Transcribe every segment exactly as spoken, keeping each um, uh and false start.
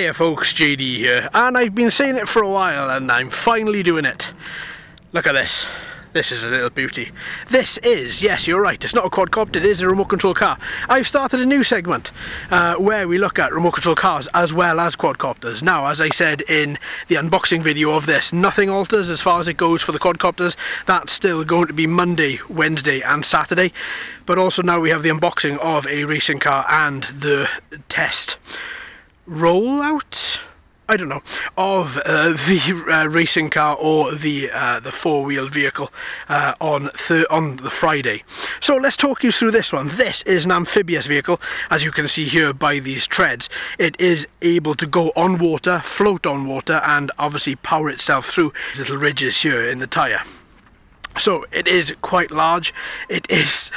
Hiya folks, J D here, and I've been saying it for a while and I'm finally doing it. Look at this. This is a little beauty. This is, yes you're right, it's not a quadcopter, it is a remote control car. I've started a new segment uh, where we look at remote control cars as well as quadcopters. Now, as I said in the unboxing video of this, nothing alters as far as it goes for the quadcopters. That's still going to be Monday, Wednesday and Saturday. But also now we have the unboxing of a racing car and the test rollout? I don't know, of uh, the uh, racing car or the uh, the four-wheeled vehicle uh, on th on the Friday. So let's talk you through this one. This is an amphibious vehicle, as you can see here by these treads. It is able to go on water, float on water, and obviously power itself through these little ridges here in the tyre. So it is quite large, it is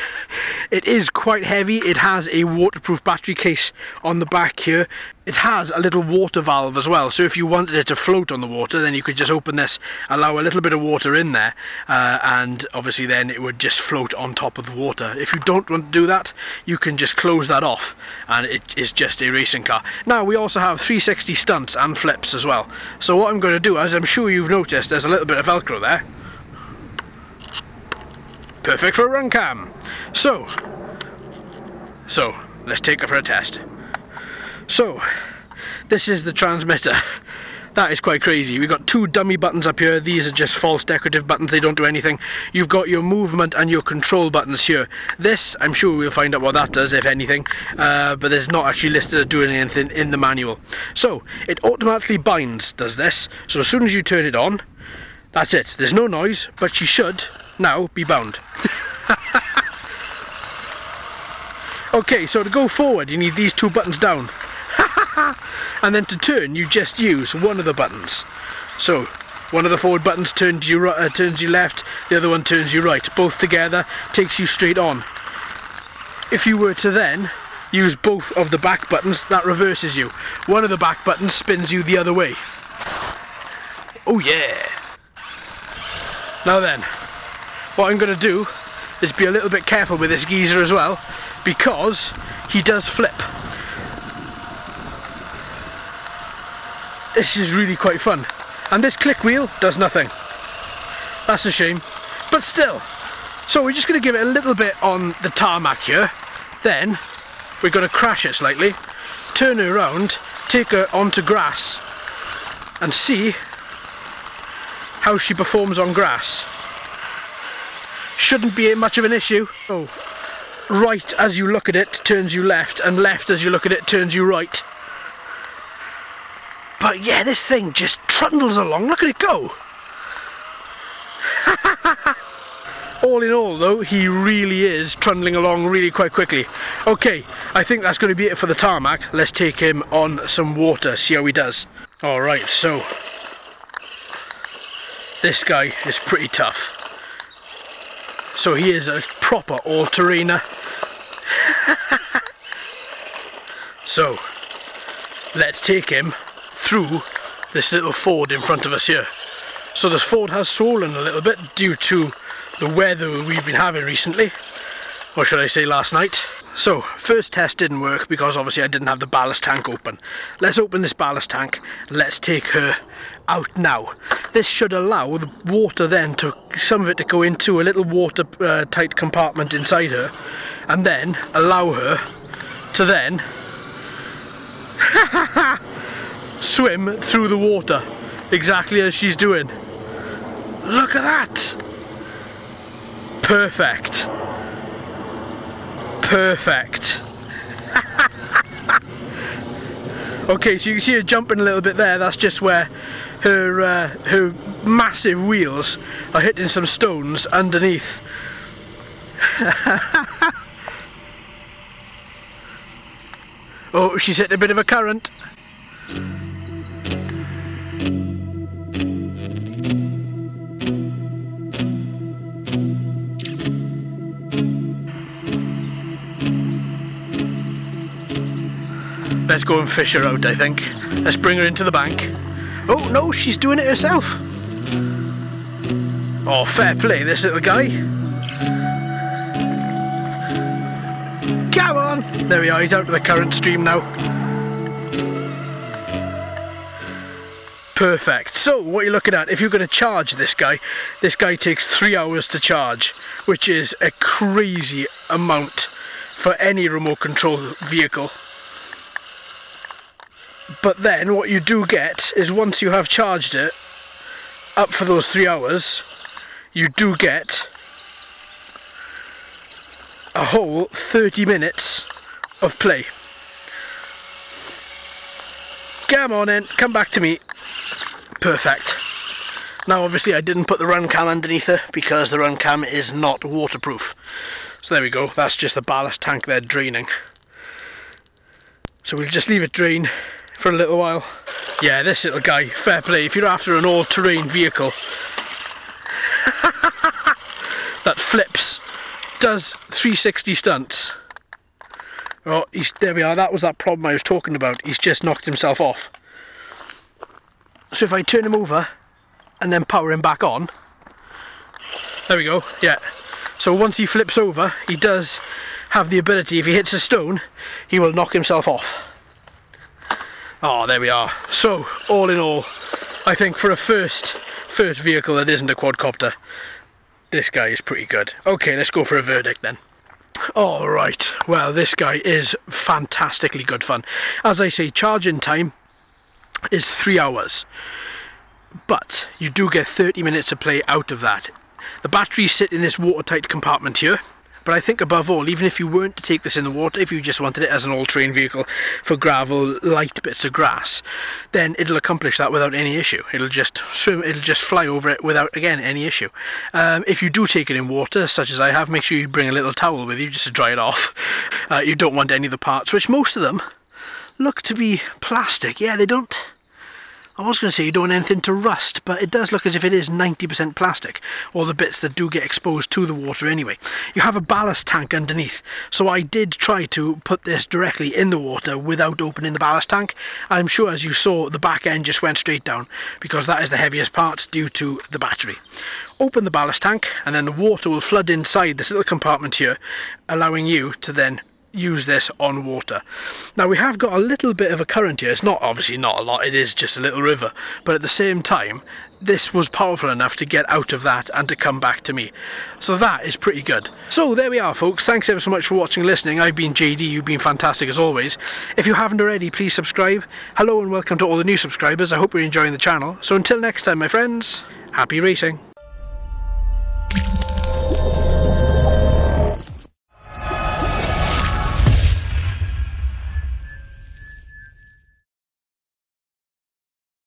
it is quite heavy, it has a waterproof battery case on the back here, it has a little water valve as well, so if you wanted it to float on the water then you could just open this, allow a little bit of water in there, uh, and obviously then it would just float on top of the water. If you don't want to do that, you can just close that off and it is just a racing car. Now we also have three sixty stunts and flips as well, so what I'm going to do, as I'm sure you've noticed, there's a little bit of Velcro there. Perfect for a RunCam. So, so let's take it for a test. So, this is the transmitter. That is quite crazy. We've got two dummy buttons up here. These are just false decorative buttons, they don't do anything. You've got your movement and your control buttons here. This, I'm sure we'll find out what that does, if anything, uh, but it's not actually listed as doing anything in the manual. So, it automatically binds, does this. So as soon as you turn it on, that's it. There's no noise, but she should now be bound. Okay, so to go forward you need these two buttons down. And then to turn you just use one of the buttons. So one of the forward buttons turns you, uh, turns you left, the other one turns you right. Both together takes you straight on. If you were to then use both of the back buttons, that reverses you. One of the back buttons spins you the other way. Oh yeah! Now then, what I'm going to do is be a little bit careful with this geezer as well, because he does flip. This is really quite fun. And this click wheel does nothing. That's a shame. But still, so we're just going to give it a little bit on the tarmac here, then we're going to crash it slightly, turn her around, take her onto grass and see how she performs on grass. Shouldn't be much of an issue. Oh, right as you look at it turns you left, and left as you look at it turns you right. But yeah, this thing just trundles along. Look at it go. All in all though, he really is trundling along really quite quickly. Okay, I think that's going to be it for the tarmac. Let's take him on some water, see how he does. Alright, so this guy is pretty tough. So he is a proper all-terrainer. So, let's take him through this little ford in front of us here. So this ford has swollen a little bit due to the weather we've been having recently. Or should I say last night. So, first test didn't work because obviously I didn't have the ballast tank open. Let's open this ballast tank. Let's take her out now. This should allow the water then to, some of it to go into a little water uh, tight compartment inside her, and then allow her to then swim through the water exactly as she's doing. Look at that! Perfect. Perfect. Okay, so you can see her jumping a little bit there. That's just where her uh, her massive wheels are hitting some stones underneath. Oh, she's hit a bit of a current. Let's go and fish her out, I think. Let's bring her into the bank. Oh no, she's doing it herself. Oh, fair play, this little guy. Come on! There we are, he's out of the current stream now. perfect. So what you're looking at, if you're going to charge this guy, this guy takes three hours to charge, which is a crazy amount for any remote control vehicle. But then what you do get is, once you have charged it up for those three hours, you do get a whole thirty minutes of play. Come on in, come back to me. Perfect. Now obviously I didn't put the RunCam underneath her because the RunCam is not waterproof. So there we go, that's just the ballast tank there draining. So we'll just leave it drain for a little while. Yeah, this little guy, fair play, if you're after an all-terrain vehicle that flips, does three sixty stunts. Oh, he's, there we are, that was that problem I was talking about. He's just knocked himself off. So if I turn him over and then power him back on, there we go, yeah. So once he flips over, he does have the ability, if he hits a stone, he will knock himself off. Oh, there we are. So, all in all, I think for a first, first vehicle that isn't a quadcopter, this guy is pretty good. Okay, let's go for a verdict then. Alright, well this guy is fantastically good fun. As I say, charging time is three hours. But you do get thirty minutes of play out of that. The batteries sit in this watertight compartment here. But I think above all, even if you weren't to take this in the water, if you just wanted it as an all-terrain vehicle for gravel, light bits of grass, then it'll accomplish that without any issue. It'll just swim, it'll just fly over it without, again, any issue. Um, if you do take it in water, such as I have, make sure you bring a little towel with you just to dry it off. Uh, you don't want any of the parts, which most of them look to be plastic. Yeah, they don't... I was going to say you don't want anything to rust, but it does look as if it is ninety percent plastic, or the bits that do get exposed to the water anyway. You have a ballast tank underneath, so I did try to put this directly in the water without opening the ballast tank. I'm sure, as you saw, the back end just went straight down, because that is the heaviest part due to the battery. Open the ballast tank, and then the water will flood inside this little compartment here, allowing you to then use this on water. Now we have got a little bit of a current here. It's not obviously not a lot, it is just a little river, but at the same time this was powerful enough to get out of that and to come back to me, so that is pretty good. So there we are folks, thanks ever so much for watching and listening. I've been J D, you've been fantastic as always. If you haven't already, please subscribe. Hello and welcome to all the new subscribers, I hope you're enjoying the channel. So until next time my friends, happy racing.